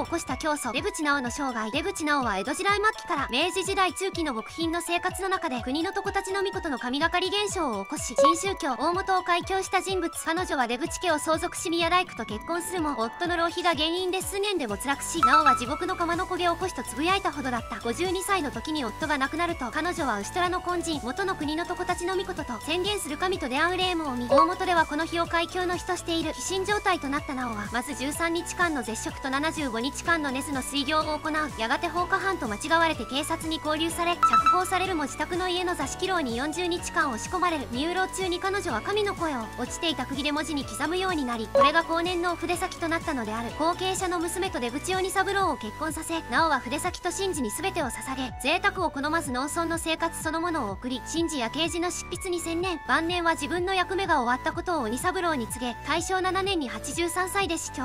を起こした教祖出口直の生涯。出口直は江戸時代末期から明治時代中期の極貧の生活の中で国の床たちの巫女の神がかり現象を起こし、新宗教大本を開教した人物。彼女は出口家を相続し宮大工と結婚するも、夫の浪費が原因で数年で没落し、直は地獄の釜の焦げを起こしとつぶやいたほどだった。52歳の時に夫が亡くなると、彼女は牛虎の根人元の国の床たちの巫女と宣言する神と出会う霊夢を見、大本ではこの日を開教の日としている。非身状態となった直はまず13日間の絶食と75日間の寝ずの水行を行う。やがて放火犯と間違われて警察に拘留され、釈放されるも自宅の家の座敷牢に40日間押し込まれる。入牢中に彼女は神の声を落ちていた釘で文字に刻むようになり、これが後年のお筆先となったのである。後継者の娘と出口鬼三郎を結婚させ、直は筆先と神事に全てを捧げ、贅沢を好まず農村の生活そのものを送り、神事や啓示の執筆に専念。晩年は自分の役目が終わったことを鬼三郎に告げ、大正7年に83歳で死去。